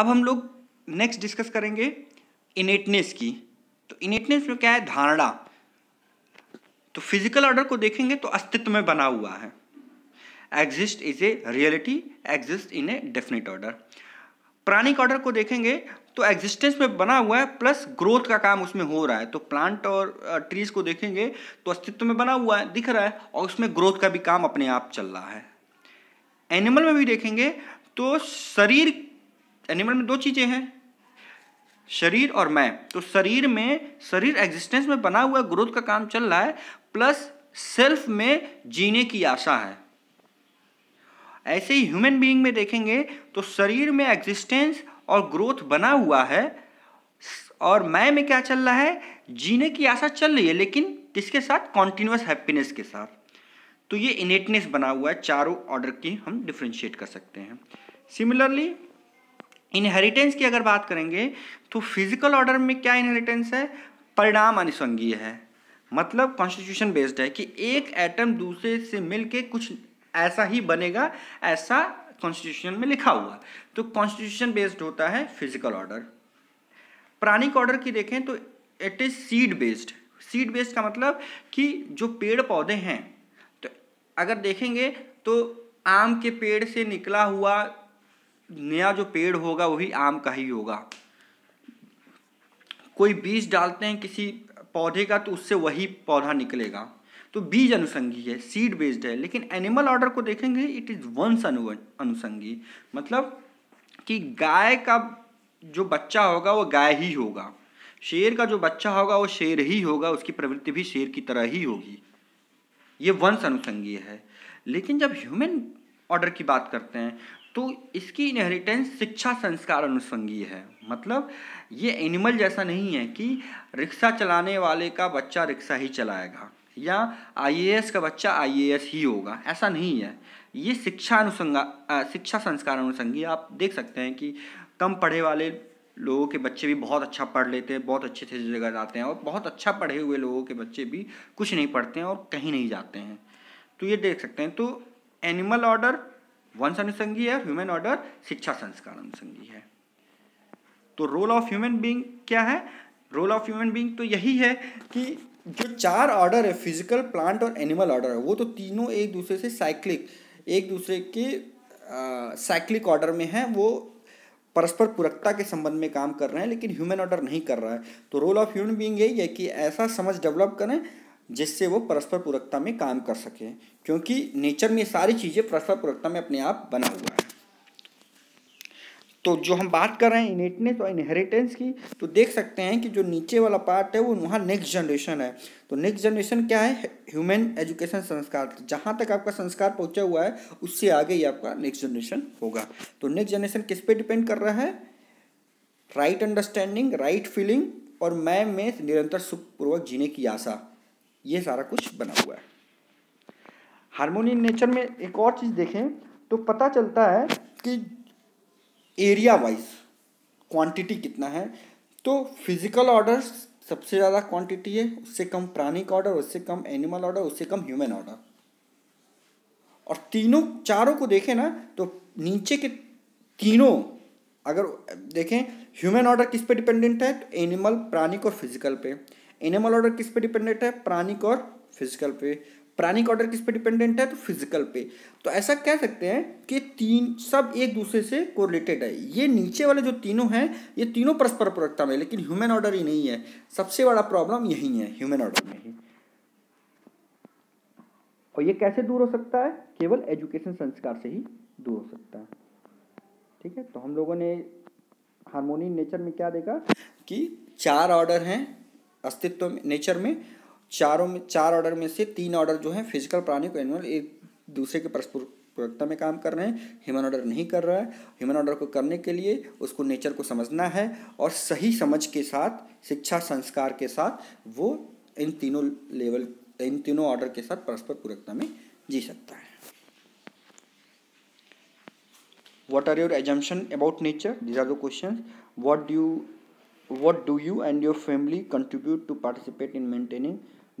अब हम लोग नेक्स्ट डिस्कस करेंगे इनेटनेस की। तो इनेटनेस में क्या है? धारणा। तो फिजिकल ऑर्डर को देखेंगे तो अस्तित्व में बना हुआ है, exist is a reality, exist in a definite order. प्राणिक ऑर्डर को देखेंगे तो एग्जिस्टेंस में बना हुआ है प्लस ग्रोथ का काम उसमें हो रहा है। तो प्लांट और ट्रीज को देखेंगे तो अस्तित्व में बना हुआ है, दिख रहा है, और उसमें ग्रोथ का भी काम अपने आप चल रहा है। एनिमल में भी देखेंगे तो शरीर, एनिमल में दो चीज़ें हैं, शरीर और मैं। तो शरीर एग्जिस्टेंस में बना हुआ है, ग्रोथ का काम चल रहा है, प्लस सेल्फ में जीने की आशा है। ऐसे ही ह्यूमन बीइंग में देखेंगे तो शरीर में एग्जिस्टेंस और ग्रोथ बना हुआ है, और मैं में क्या चल रहा है? जीने की आशा चल रही है, लेकिन किसके साथ? कॉन्टिन्यूस हैप्पीनेस के साथ। तो ये इनेटनेस बना हुआ है। चारों ऑर्डर की हम डिफ्रेंशिएट कर सकते हैं। सिमिलरली इनहेरिटेंस की अगर बात करेंगे तो फिजिकल ऑर्डर में क्या इनहेरिटेंस है? परिणाम अनुसंगीय है, मतलब कॉन्स्टिट्यूशन बेस्ड है कि एक एटम दूसरे से मिलके कुछ ऐसा ही बनेगा, ऐसा कॉन्स्टिट्यूशन में लिखा हुआ। तो कॉन्स्टिट्यूशन बेस्ड होता है फिजिकल ऑर्डर। प्राणिक ऑर्डर की देखें तो it is seed based. Seed based का मतलब कि जो पेड़ पौधे हैं, तो अगर देखेंगे तो आम के पेड़ से निकला हुआ नया जो पेड़ होगा वही आम का ही होगा। कोई बीज डालते हैं किसी पौधे का तो उससे वही पौधा निकलेगा। तो बीज अनुसंगी है, सीड बेस्ड है। लेकिन एनिमल ऑर्डर को देखेंगे इट इज़ वंश अनुसंगी, मतलब कि गाय का जो बच्चा होगा वो गाय ही होगा, शेर का जो बच्चा होगा वो शेर ही होगा, उसकी प्रवृत्ति भी शेर की तरह ही होगी। ये वंश अनुसंगी है। लेकिन जब ह्यूमन ऑर्डर की बात करते हैं तो इसकी इनहेरिटेंस शिक्षा संस्कार अनुसंगी है, मतलब ये एनिमल जैसा नहीं है कि रिक्शा चलाने वाले का बच्चा रिक्शा ही चलाएगा या आईएएस का बच्चा आईएएस ही होगा, ऐसा नहीं है। ये शिक्षा संस्कार अनुसंगी। आप देख सकते हैं कि कम पढ़े वाले लोगों के बच्चे भी बहुत अच्छा पढ़ लेते हैं, बहुत अच्छे से जगह जाते हैं, और बहुत अच्छा पढ़े हुए लोगों के बच्चे भी कुछ नहीं पढ़ते हैं और कहीं नहीं जाते हैं। तो ये देख सकते हैं। तो एनिमल ऑर्डर वंश अनुसंगी है, ह्यूमन ऑर्डर शिक्षा संस्कार अनुसंगी है। तो रोल ऑफ ह्यूमन बीइंग क्या है? रोल ऑफ ह्यूमन बीइंग तो यही है कि जो चार ऑर्डर है, फिजिकल, प्लांट और एनिमल ऑर्डर है, वो तो तीनों एक दूसरे से साइक्लिक, एक दूसरे के साइक्लिक ऑर्डर में है, वो परस्पर पूरकता के संबंध में काम कर रहे हैं, लेकिन ह्यूमन ऑर्डर नहीं कर रहा है। तो रोल ऑफ ह्यूमन बीइंग यही है कि ऐसा समझ डेवलप करें जिससे वो परस्पर पूरकता में काम कर सकें, क्योंकि नेचर में सारी चीज़ें परस्पर पूरकता में अपने आप बना हुआ है। तो जो हम बात कर रहे हैं इनेटनेस और इनहेरिटेंस की, तो देख सकते हैं कि जो नीचे वाला पार्ट है वो वहाँ नेक्स्ट जनरेशन है। तो नेक्स्ट जनरेशन क्या है? ह्यूमन एजुकेशन संस्कार। जहाँ तक आपका संस्कार पहुँचा हुआ है उससे आगे ही आपका नेक्स्ट जनरेशन होगा। तो नेक्स्ट जनरेशन किस पे डिपेंड कर रहा है? राइट अंडरस्टैंडिंग, राइट फीलिंग और मैं में निरंतर सुखपूर्वक जीने की आशा, ये सारा कुछ बना हुआ है। हार्मोनी इन नेचर में एक और चीज़ देखें तो पता चलता है कि एरिया वाइज क्वांटिटी कितना है। तो फिजिकल ऑर्डर सबसे ज़्यादा क्वांटिटी है, उससे कम प्राणिक ऑर्डर, उससे कम एनिमल ऑर्डर, उससे कम ह्यूमन ऑर्डर। और तीनों चारों को देखें ना तो नीचे के तीनों अगर देखें, ह्यूमन ऑर्डर किस पे डिपेंडेंट है? तो एनिमल, प्राणिक और फिजिकल पे। एनिमल ऑर्डर किस पे डिपेंडेंट है? प्राणिक और फिजिकल पे। प्राणिक ऑर्डर किस पे डिपेंडेंट है? तो फिजिकल पे। तो ऐसा कह सकते हैं कि तीन सब एक दूसरे से कोरिलेटेड है। ये नीचे वाले जो तीनों हैं ये तीनों परस्पर पूरकता में, लेकिन ह्यूमन ऑर्डर ही नहीं है। सबसे बड़ा प्रॉब्लम यही है ह्यूमन ऑर्डर में ही। और ये कैसे दूर हो सकता है? केवल एजुकेशन संस्कार से ही दूर हो सकता है। ठीक है, तो हम लोगों ने हार्मोनी नेचर में क्या देखा कि चार ऑर्डर हैं अस्तित्व में, नेचर में। चार ऑर्डर में से तीन ऑर्डर जो हैं फिजिकल, प्राणी और एनिमल, एक दूसरे के परस्पर पूरकता में काम कर रहे हैं। ह्यूमन ऑर्डर नहीं कर रहा है। ह्यूमन ऑर्डर को करने के लिए उसको नेचर को समझना है, और सही समझ के साथ, शिक्षा संस्कार के साथ वो इन तीनों ऑर्डर के साथ परस्पर पूरकता में जी सकता है। What are your assumptions about nature? These are the questions. What do you and your family contribute to participate in maintaining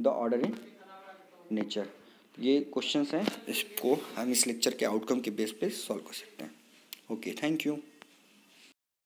the order in nature? ये क्वेश्चंस हैं, इसको हम इस लेक्चर के आउटकम के बेस पे सॉल्व कर सकते हैं। Okay, thank you.